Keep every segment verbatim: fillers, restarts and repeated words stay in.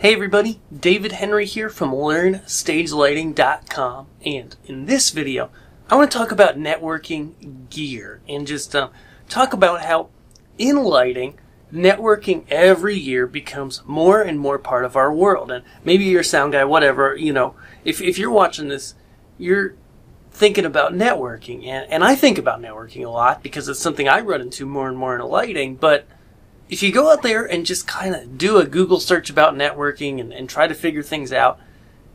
Hey everybody, David Henry here from Learn Stage Lighting dot com, and in this video I want to talk about networking gear and just uh, talk about how in lighting networking every year becomes more and more part of our world. And maybe you're a sound guy, whatever, you know, if, if you're watching this, you're thinking about networking, and, and I think about networking a lot because it's something I run into more and more in lighting. But if you go out there and just kind of do a Google search about networking and, and try to figure things out,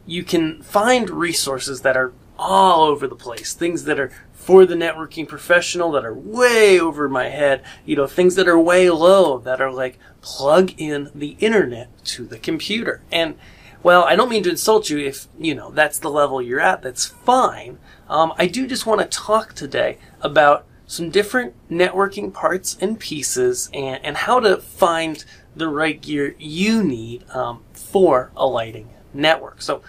you can find resources that are all over the place. Things that are for the networking professional that are way over my head. You know, things that are way low, that are like plug in the internet to the computer. And, well, I don't mean to insult you if, you know, that's the level you're at. That's fine. Um, I do just want to talk today about some different networking parts and pieces, and, and how to find the right gear you need um, for a lighting network. So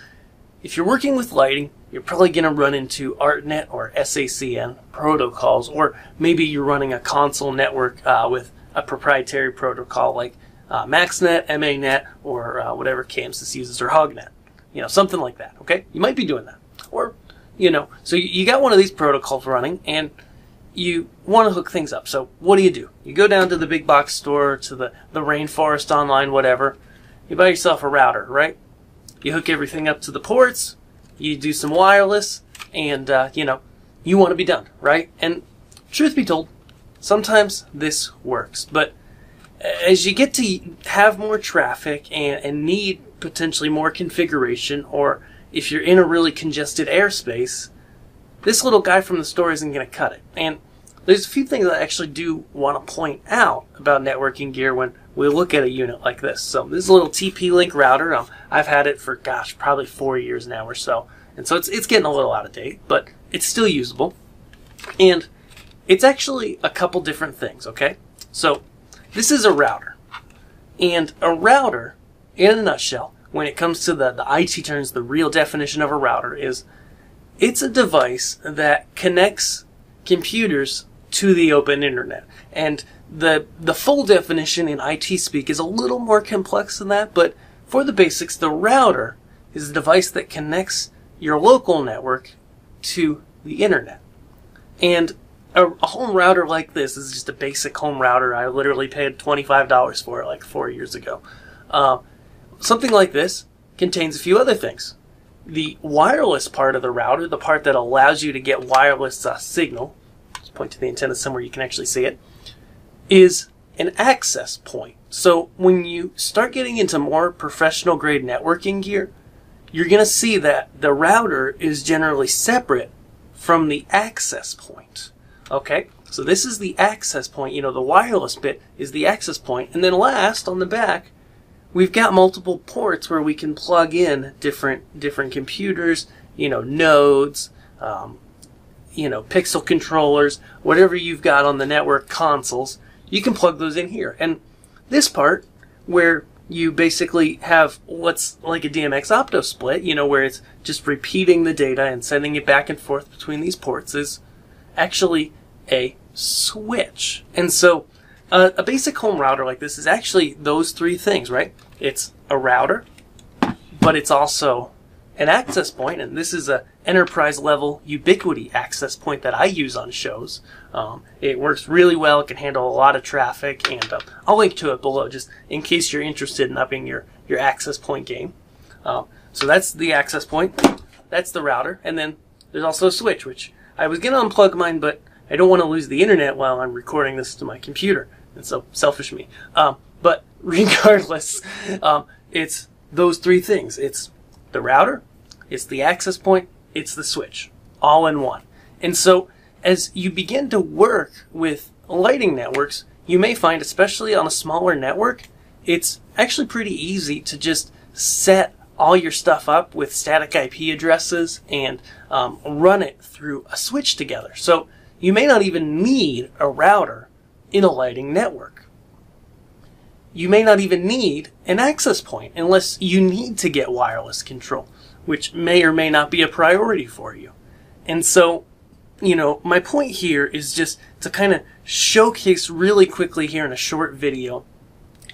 if you're working with lighting, you're probably going to run into ArtNet or S A C N protocols, or maybe you're running a console network uh, with a proprietary protocol like uh, MaxNet, Manet, or uh, whatever K M S Y S uses, or HogNet, you know, something like that, okay? You might be doing that. Or, you know, so you got one of these protocols running, and you want to hook things up. So what do you do? You go down to the big box store, to the, the Rainforest Online, whatever. You buy yourself a router, right? You hook everything up to the ports, you do some wireless, and, uh, you know, you want to be done, right? And truth be told, sometimes this works. But as you get to have more traffic and, and need potentially more configuration, or if you're in a really congested airspace, this little guy from the store isn't going to cut it. And there's a few things I actually do want to point out about networking gear when we look at a unit like this. So this is a little T P-Link router. Um, I've had it for, gosh, probably four years now or so. And so it's, it's getting a little out of date, but it's still usable. And it's actually a couple different things, okay? So this is a router. And a router, in a nutshell, when it comes to the, the I T terms, the real definition of a router is, it's a device that connects computers to the open internet. And the the full definition in I T speak is a little more complex than that, but for the basics, the router is a device that connects your local network to the internet. And a, a home router like this is just a basic home router. I literally paid twenty-five dollars for it like four years ago. Uh, something like this contains a few other things. The wireless part of the router, the part that allows you to get wireless uh, signal, just point to the antenna somewhere you can actually see it, is an access point. So when you start getting into more professional grade networking gear, you're going to see that the router is generally separate from the access point. Okay, so this is the access point. You know, the wireless bit is the access point. And then last, on the back, we've got multiple ports where we can plug in different different computers, you know, nodes, um, you know, pixel controllers, whatever you've got on the network, consoles. You can plug those in here. And this part where you basically have what's like a D M X opto split, you know, where it's just repeating the data and sending it back and forth between these ports, is actually a switch. And so Uh, a basic home router like this is actually those three things, right? It's a router, but it's also an access point, and this is a enterprise-level Ubiquiti access point that I use on shows. Um, it works really well. It can handle a lot of traffic, and uh, I'll link to it below just in case you're interested in upping your, your access point game. Um, so that's the access point. That's the router. And then there's also a switch, which I was going to unplug mine, but I don't want to lose the internet while I'm recording this to my computer. And so, selfish me. Um, but regardless, um, it's those three things. It's the router, it's the access point, it's the switch, all in one. And so, as you begin to work with lighting networks, you may find, especially on a smaller network, it's actually pretty easy to just set all your stuff up with static I P addresses and um, run it through a switch together. So you may not even need a router in a lighting network. You may not even need an access point unless you need to get wireless control, which may or may not be a priority for you. And so, you know, my point here is just to kind of showcase really quickly here in a short video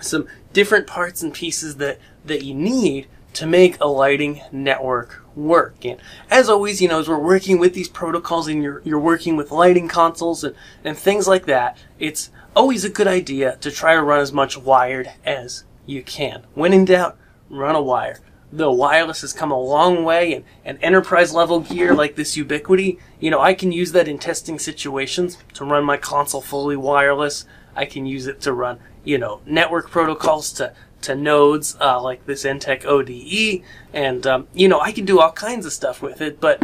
some different parts and pieces that, that you need to make a lighting network work. And as always, you know, as we're working with these protocols and you're, you're working with lighting consoles and, and things like that, it's always a good idea to try to run as much wired as you can. When in doubt, run a wire. The wireless has come a long way, and, and enterprise level gear like this Ubiquiti, you know, I can use that in testing situations to run my console fully wireless. I can use it to run, you know, network protocols to, to nodes uh, like this ENTTEC O D E, and, um, you know, I can do all kinds of stuff with it, but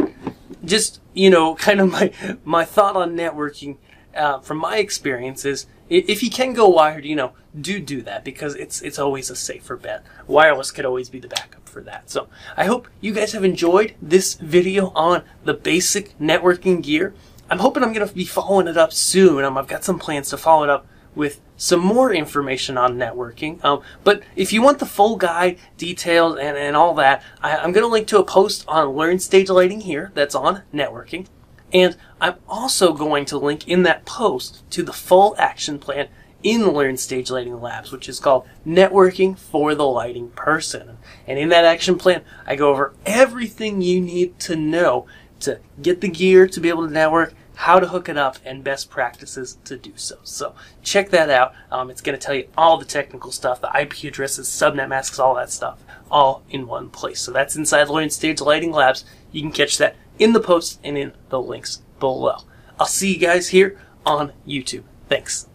just, you know, kind of my, my thought on networking uh, from my experience is, if you can go wired, you know, do do that, because it's it's always a safer bet. Wireless could always be the backup for that. So I hope you guys have enjoyed this video on the basic networking gear. I'm hoping I'm going to be following it up soon. Um, I've got some plans to follow it up with some more information on networking. Um, but if you want the full guide, details, and, and all that, I, I'm going to link to a post on Learn Stage Lighting here that's on networking. And I'm also going to link in that post to the full action plan in Learn Stage Lighting Labs, which is called Networking for the Lighting Person. And in that action plan, I go over everything you need to know to get the gear to be able to network, how to hook it up, and best practices to do so. So check that out. Um, it's going to tell you all the technical stuff, the I P addresses, subnet masks, all that stuff, all in one place. So that's inside Learn Stage Lighting Labs. You can catch that in the post and in the links below. I'll see you guys here on YouTube. Thanks.